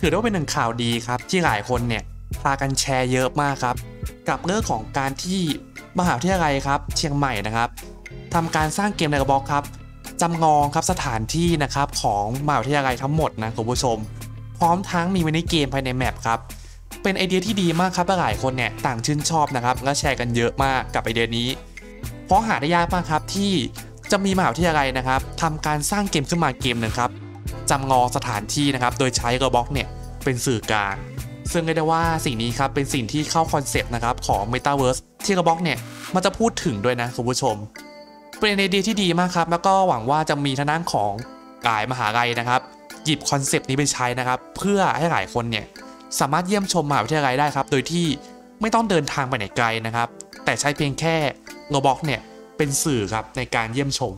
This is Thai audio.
ถือว่าเป็นหนึ่งข่าวดีครับที่หลายคนเนี่ยพากันแชร์เยอะมากครับกับเรื่องของการที่มหาวิทยาลัยครับเชียงใหม่นะครับทำการสร้างเกมในกระบอกครับจำลองครับสถานที่นะครับของมหาวิทยาลัยทั้งหมดนะคุณผู้ชมพร้อมทั้งมีมินิเกมภายในแมปครับเป็นไอเดียที่ดีมากครับหลายคนเนี่ยต่างชื่นชอบนะครับและแชร์กันเยอะมากกับไอเดียนี้เพราะหาได้ยากมากครับที่จะมีมหาวิทยาลัยนะครับทำการสร้างเกมขึ้นมาเกมหนึ่งครับจำลองสถานที่นะครับโดยใช้กระบอกเนี่ยเป็นสื่อกลางซึ่งเรียกได้ว่าสิ่งนี้ครับเป็นสิ่งที่เข้าคอนเซปต์นะครับของ Metaverse ที่กระบอกเนี่ยมันจะพูดถึงด้วยนะคุณผู้ชมเป็นไอเดียที่ดีมากครับแล้วก็หวังว่าจะมีทางด้านของหลายมหาวิทยาลัยนะครับหยิบคอนเซปต์นี้ไปใช้นะครับเพื่อให้หลายคนเนี่ยสามารถเยี่ยมชมมหาวิทยาลัยได้ครับโดยที่ไม่ต้องเดินทางไปไหนไกลนะครับแต่ใช้เพียงแค่โรบ็อกเนี่ยเป็นสื่อครับในการเยี่ยมชม